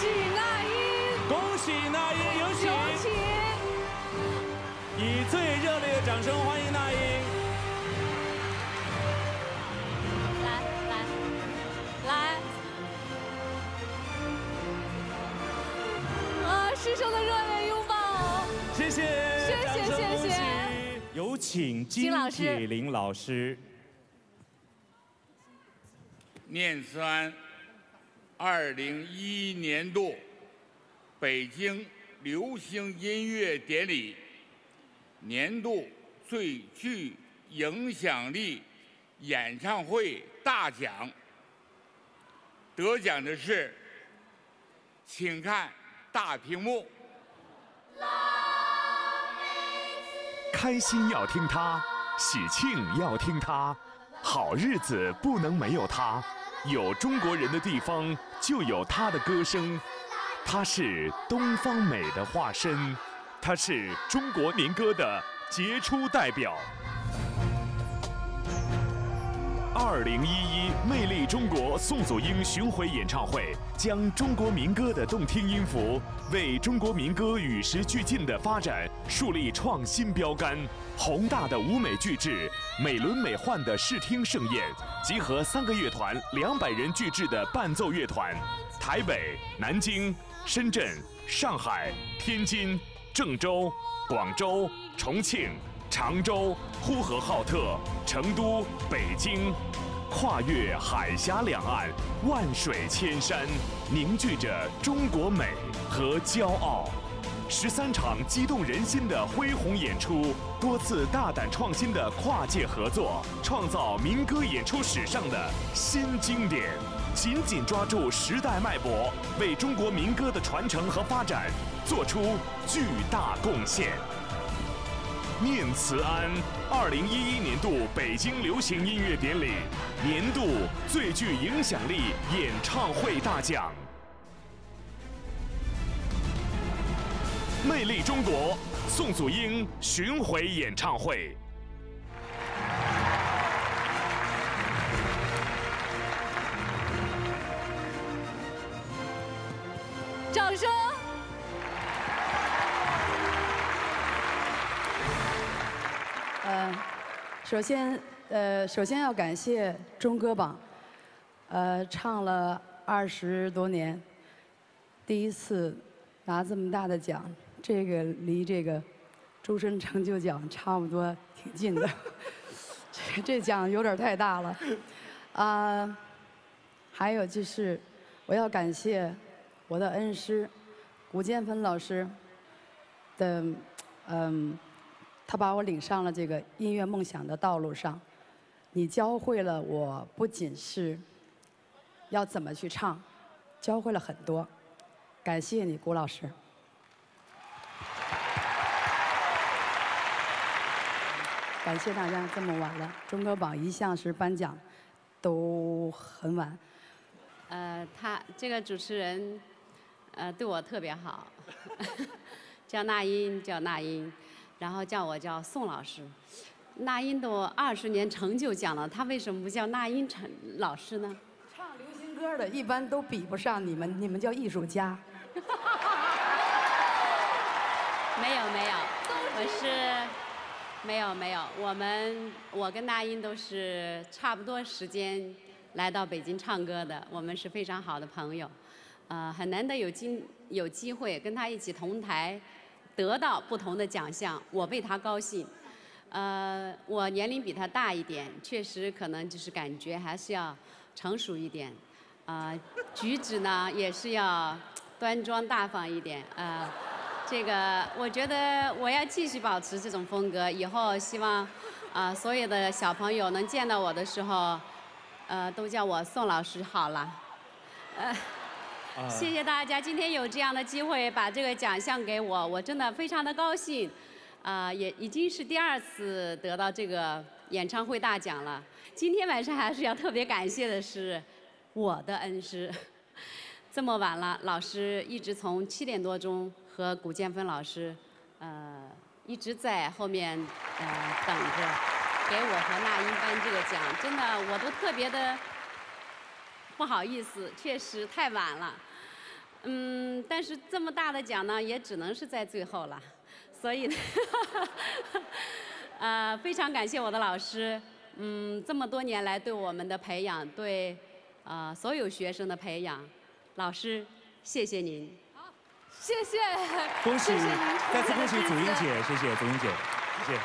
喜那英！恭喜那英！有请！有请！以最热烈的掌声欢迎那英！ 师生的热烈拥抱，谢谢，谢谢。有请金铁霖老师。面酸2011年度北京流行音乐典礼年度最具影响力演唱会大奖，得奖的是，请看。 大屏幕，开心要听它，喜庆要听它，好日子不能没有它。有中国人的地方就有它的歌声，它是东方美的化身，它是中国民歌的杰出代表。2011魅力中国宋祖英巡回演唱会将中国民歌的动听音符，为中国民歌与时俱进的发展树立创新标杆。宏大的舞美巨制，美轮美奂的视听盛宴，集合3个乐团、200人巨制的伴奏乐团，台北、南京、深圳、上海、天津、郑州、广州、重庆。 常州、呼和浩特、成都、北京，跨越海峡两岸、万水千山，凝聚着中国美和骄傲。13场激动人心的恢宏演出，多次大胆创新的跨界合作，创造民歌演出史上的新经典。紧紧抓住时代脉搏，为中国民歌的传承和发展做出巨大贡献。 念慈庵2011年度北京流行音乐典礼年度最具影响力演唱会大奖，《魅力中国》宋祖英巡回演唱会。掌声。 首先要感谢中歌榜，唱了20多年，第一次拿这么大的奖，这个离这个终身成就奖差不多挺近的，这奖有点太大了，还有就是我要感谢我的恩师谷建芬老师的，他把我领上了这个音乐梦想的道路上，你教会了我不仅是要怎么去唱，教会了很多，感谢你，谷老师。感谢大家这么晚了，中歌榜一向是颁奖都很晚。他这个主持人，对我特别好，叫那英，叫那英。 然后叫我叫宋老师，那英的我20年成就奖了，他为什么不叫那英老师呢？唱流行歌的一般都比不上你们，你们叫艺术家。没有，我跟那英都是差不多时间来到北京唱歌的，我们是非常好的朋友，很难得有机会跟他一起同台。 得到不同的奖项，我为他高兴。我年龄比他大一点，确实可能就是感觉还是要成熟一点，举止呢也是要端庄大方一点。这个我觉得我要继续保持这种风格，以后希望所有的小朋友能见到我的时候，都叫我宋老师好了。谢谢大家，今天有这样的机会把这个奖项给我，我真的非常的高兴，也已经是第2次得到这个演唱会大奖了。今天晚上还是要特别感谢的是我的恩师，这么晚了，老师一直从7点多钟和谷建芬老师，一直在后面等着，给我和那英颁这个奖，真的我都特别的。 不好意思，确实太晚了，但是这么大的奖呢，也只能是在最后了，所以非常感谢我的老师，这么多年来对我们的培养，对所有学生的培养，老师谢谢您。好，谢谢，恭喜，再次恭喜祖英姐，谢谢祖英姐，谢谢。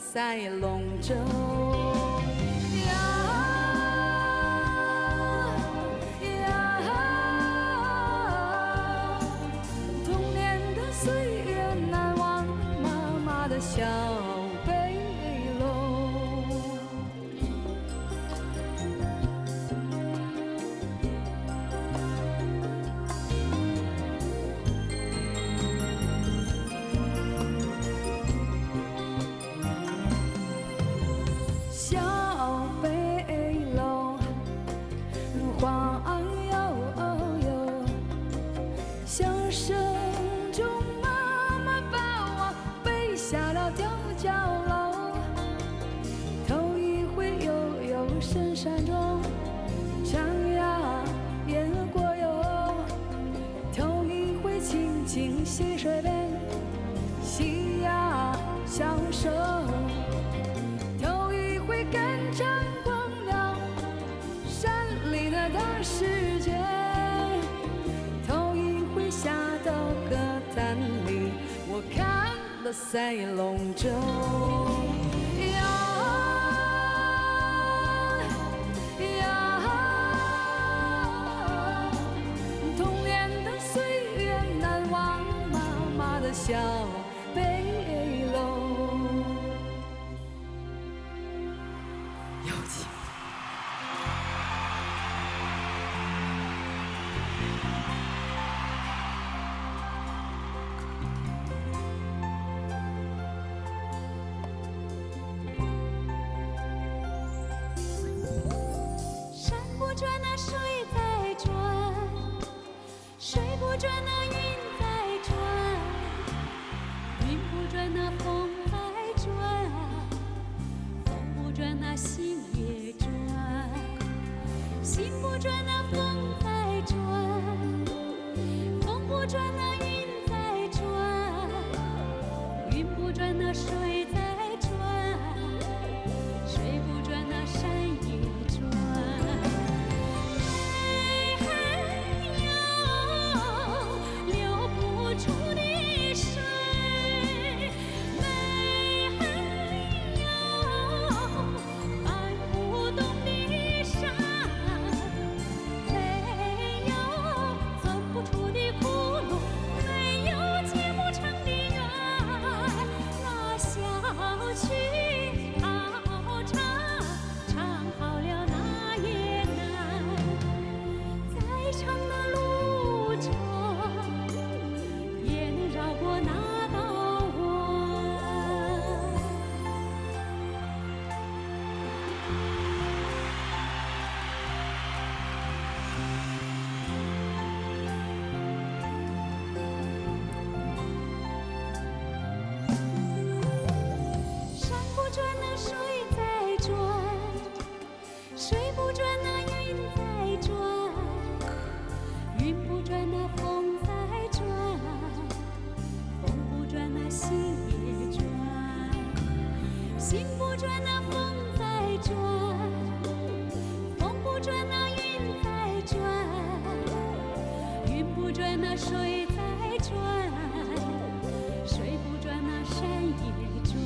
赛龙舟呀呀，童年的岁月难忘，妈妈的小背篓。小背篓，晃悠悠，笑声中妈妈把我背下了吊脚楼。头一回悠悠深山中，长呀雁过哟。头一回亲亲溪水边，嬉呀笑声。 跟着光亮，山里的大世界。头一回下到河滩里，我看了赛龙舟呀呀，童年的岁月难忘，妈妈的小背篓。 那些。转啊，风在转，风不转啊，云在转，云不转啊，水在转，水不转啊，山也转。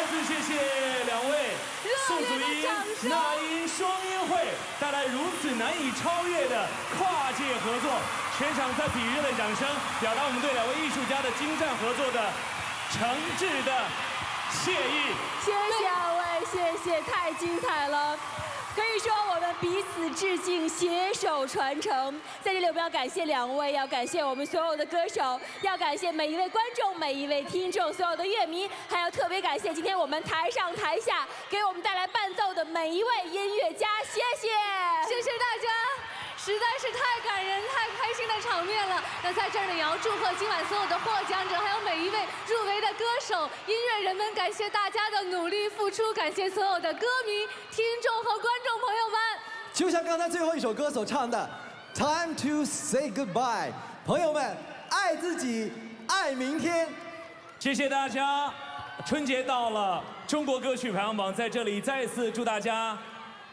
再次谢谢两位宋祖英、那英双音会带来如此难以超越的跨界合作。全场再次以热烈掌声表达我们对两位艺术家的精湛合作的诚挚的谢意。谢谢二位，谢谢，太精彩了。 可以说，我们彼此致敬，携手传承。在这里，我们要感谢两位，要感谢我们所有的歌手，要感谢每一位观众、每一位听众、所有的乐迷，还要特别感谢今天我们台上台下给我们带来伴奏的每一位音乐家，谢谢，谢谢大家。 实在是太感人、太开心的场面了。那在这儿呢，也要祝贺今晚所有的获奖者，还有每一位入围的歌手、音乐人们，感谢大家的努力付出，感谢所有的歌迷、听众和观众朋友们。就像刚才最后一首歌所唱的《Time to Say Goodbye》，朋友们，爱自己，爱明天。谢谢大家，春节到了，中国歌曲排行榜在这里再次祝大家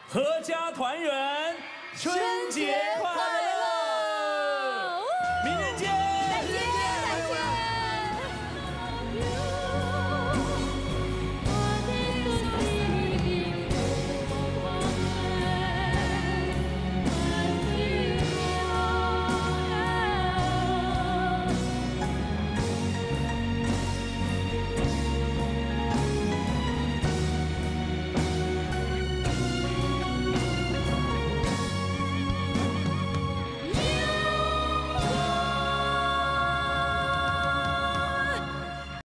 阖家团圆。 春节快乐！